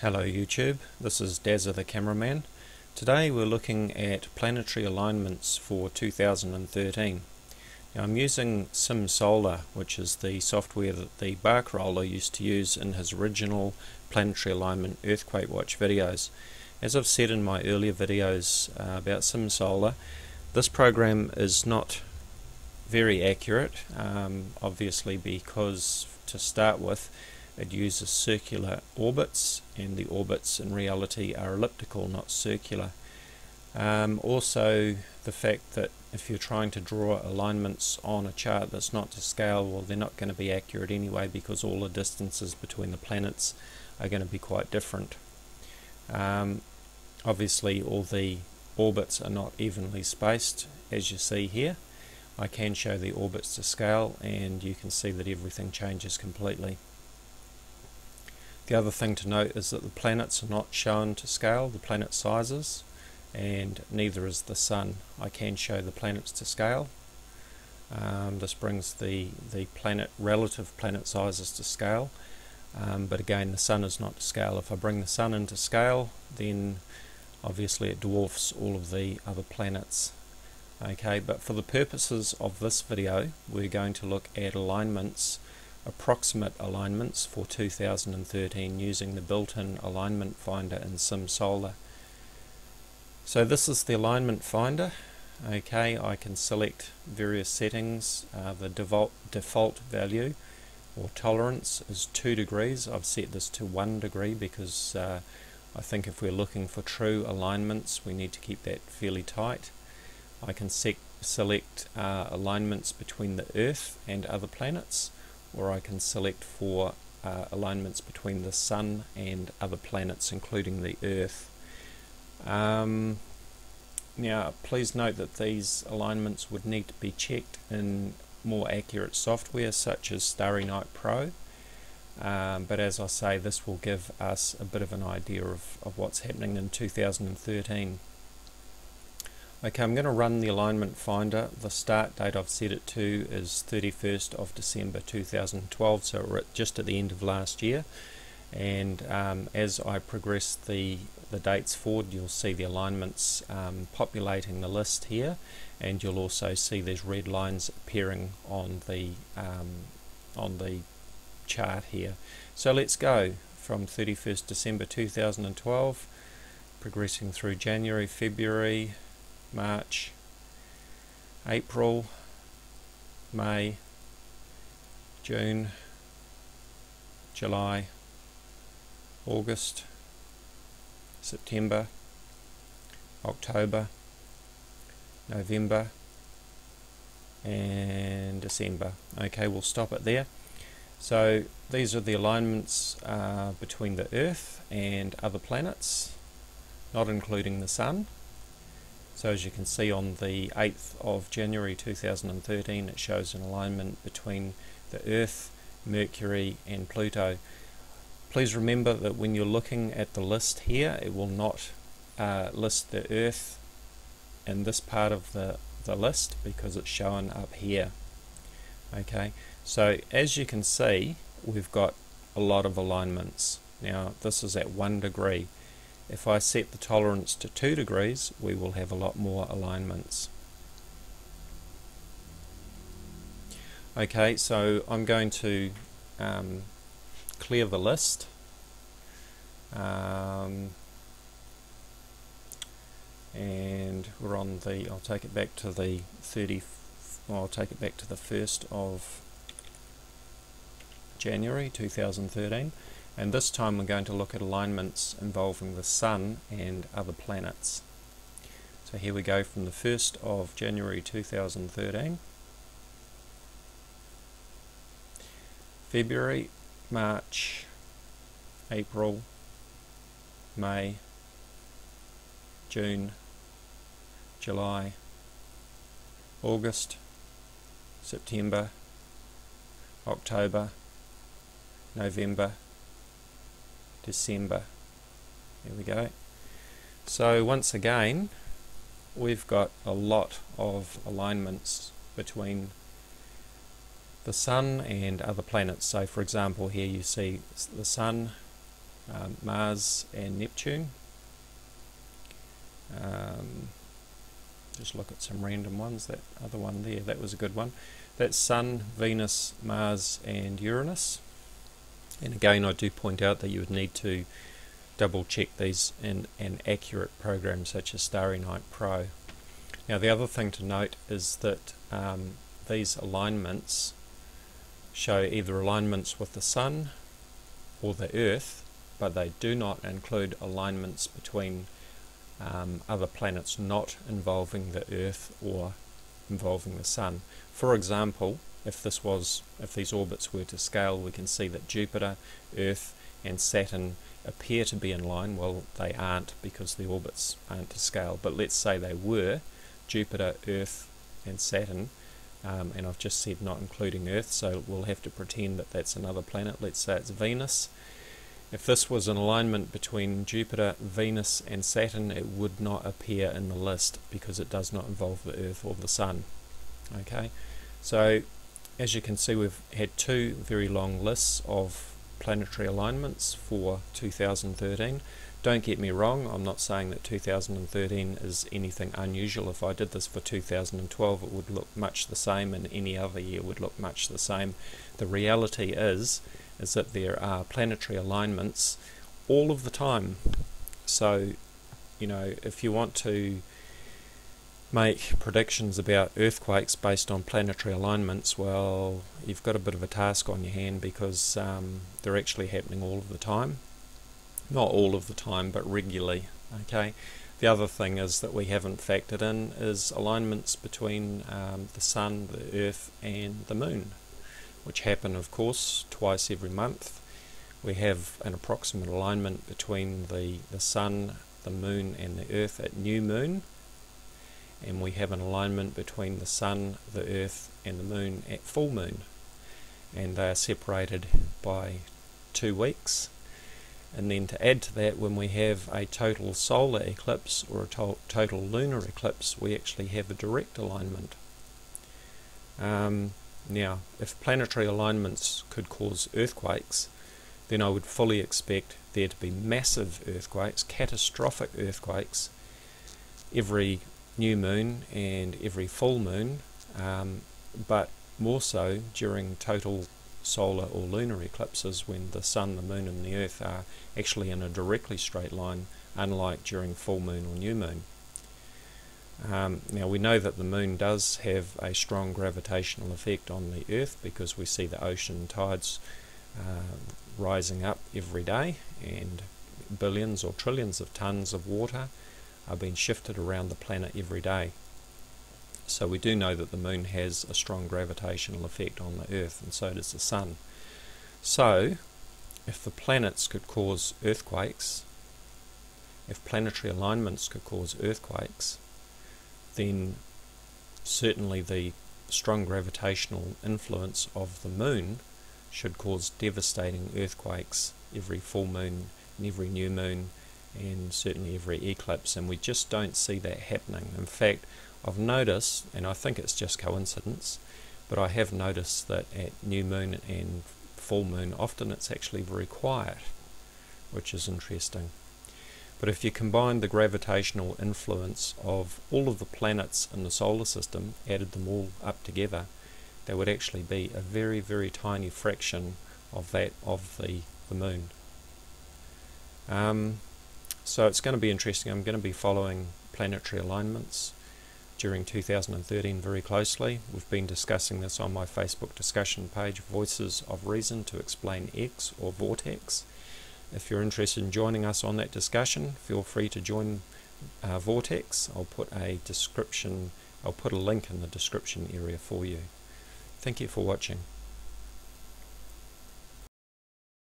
Hello YouTube, this is Dazza the Cameraman. Today we're looking at planetary alignments for 2013. Now I'm using SimSolar, which is the software that the TheBarcaRoller used to use in his original planetary alignment earthquake watch videos. As I've said in my earlier videos about SimSolar, this program is not very accurate, obviously, because to start with it uses circular orbits, and the orbits in reality are elliptical, not circular. Also, the fact that if you're trying to draw alignments on a chart that's not to scale, well, they're not going to be accurate anyway, because all the distances between the planets are going to be quite different. Obviously, all the orbits are not evenly spaced, as you see here. I can show the orbits to scale, and you can see that everything changes completely. The other thing to note is that the planets are not shown to scale, the planet sizes, and neither is the Sun. I can show the planets to scale. This brings the relative planet sizes to scale, but again, the Sun is not to scale. If I bring the Sun into scale, then obviously it dwarfs all of the other planets. Okay, but for the purposes of this video, we're going to look at alignments, approximate alignments for 2013 using the built-in alignment finder in SimSolar. So this is the alignment finder. Okay, I can select various settings. The default value or tolerance is 2 degrees. I've set this to 1 degree because I think if we're looking for true alignments, we need to keep that fairly tight. I can select alignments between the Earth and other planets, or I can select for alignments between the Sun and other planets, including the Earth. Now, please note that these alignments would need to be checked in more accurate software, such as Starry Night Pro. But as I say, this will give us a bit of an idea of what's happening in 2013. Okay, I'm going to run the alignment finder. The start date I've set it to is 31st of December 2012, so we're just at the end of last year. And as I progress the dates forward, you'll see the alignments populating the list here, and you'll also see these red lines appearing on the chart here. So let's go from 31st December 2012, progressing through January, February, March, April, May, June, July, August, September, October, November, and December. Okay, we'll stop it there. So these are the alignments between the Earth and other planets, not including the Sun. So as you can see, on the 8th of January 2013, it shows an alignment between the Earth, Mercury and Pluto. Please remember that when you're looking at the list here, it will not list the Earth in this part of the list, because it's shown up here. Okay, so as you can see, we've got a lot of alignments. Now this is at 1 degree. If I set the tolerance to 2 degrees, we will have a lot more alignments. Okay, so I'm going to clear the list. And we're on the, I'll take it back to the 1st of January 2013. And this time we're going to look at alignments involving the Sun and other planets. So here we go from the 1st of January 2013. February, March, April, May, June, July, August, September, October, November, December. There we go. So once again, we've got a lot of alignments between the Sun and other planets. So for example, here you see the Sun, Mars and Neptune. Just look at some random ones. That other one there, that was a good one. That's Sun, Venus, Mars and Uranus. And again, I do point out that you would need to double check these in an accurate program such as Starry Night Pro. Now the other thing to note is that these alignments show either alignments with the Sun or the Earth, but they do not include alignments between other planets not involving the Earth or involving the Sun. For example, if these orbits were to scale, we can see that Jupiter, Earth and Saturn appear to be in line. Well, they aren't, because the orbits aren't to scale, but let's say they were, Jupiter, Earth and Saturn, and I've just said not including Earth, so we'll have to pretend that that's another planet. Let's say it's Venus. If this was an alignment between Jupiter, Venus and Saturn, it would not appear in the list because it does not involve the Earth or the Sun. Okay, so as you can see, we've had two very long lists of planetary alignments for 2013. Don't get me wrong, I'm not saying that 2013 is anything unusual. If I did this for 2012, it would look much the same, and any other year would look much the same. The reality is that there are planetary alignments all of the time. So, you know, if you want to make predictions about earthquakes based on planetary alignments, well, you've got a bit of a task on your hand, because they're actually happening all of the time. Not all of the time, but regularly. Okay. The other thing is that we haven't factored in is alignments between the Sun, the Earth and the Moon, which happen of course twice every month. We have an approximate alignment between the Sun, the Moon and the Earth at new moon, and we have an alignment between the Sun, the Earth and the Moon at full moon, and they are separated by 2 weeks. And then to add to that, when we have a total solar eclipse or a total lunar eclipse, we actually have a direct alignment. Now, if planetary alignments could cause earthquakes, then I would fully expect there to be massive earthquakes, catastrophic earthquakes, every new moon and every full moon, but more so during total solar or lunar eclipses, when the Sun, the Moon and the Earth are actually in a directly straight line, unlike during full moon or new moon. Now we know that the Moon does have a strong gravitational effect on the Earth, because we see the ocean tides rising up every day, and billions or trillions of tons of water are being shifted around the planet every day. So we do know that the Moon has a strong gravitational effect on the Earth, and so does the Sun. So if the planets could cause earthquakes, if planetary alignments could cause earthquakes, then certainly the strong gravitational influence of the Moon should cause devastating earthquakes every full moon and every new moon, and certainly every eclipse, and we just don't see that happening. In fact, I've noticed, and I think it's just coincidence, but I have noticed that at new moon and full moon often it's actually very quiet, which is interesting. But if you combine the gravitational influence of all of the planets in the solar system, added them all up together, there would actually be a very, very tiny fraction of that of the Moon. So it's going to be interesting. I'm going to be following planetary alignments during 2013 very closely. We've been discussing this on my Facebook discussion page, Voices of Reason to Explain X or Vortex. If you're interested in joining us on that discussion, feel free to join Vortex. I'll put a link in the description area for you. Thank you for watching.